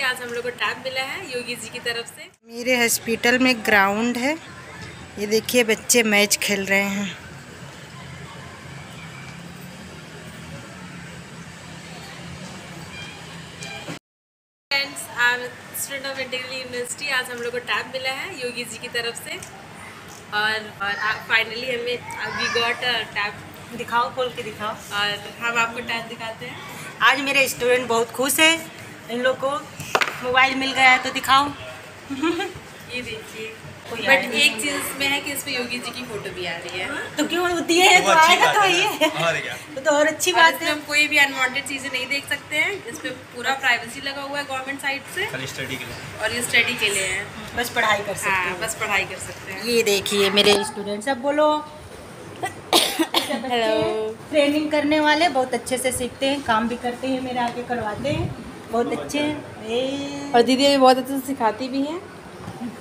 आज हम लोग को टैब मिला है योगी जी की तरफ से। मेरे हॉस्पिटल में ग्राउंड है, ये देखिए बच्चे मैच खेल रहे हैं। Friends, student of Integral University, आज हम लोग को टैब मिला है योगी जी की तरफ से और फाइनली हमें वी गॉट टैब। दिखाओ, खोल के दिखाओ और हम आपको टैब दिखाते हैं। आज मेरे स्टूडेंट बहुत खुश है, इन लोग को मोबाइल मिल गया है तो दिखाओ। ये देखिए, बट एक चीज इसमें है कि इसमें योगी जी की फोटो भी आ रही है। तो क्यों होती है, तो आएगा तो ये तो और अच्छी बात है। हम कोई भी अनवांटेड चीजें नहीं देख सकते हैं, इसमें पूरा प्राइवेसी लगा हुआ है गवर्नमेंट साइड से। और ये स्टडी के लिए है, बस पढ़ाई कर सकते हैं। बस पढ़ाई कर सकते हैं। ये देखिए मेरे स्टूडेंट सब, बोलो हेलो। ट्रेनिंग करने वाले बहुत अच्छे से सीखते हैं, काम भी करते हैं, मेरे आगे करवाते हैं, बहुत अच्छे हैं। और दीदी बहुत अच्छे से सिखाती भी हैं।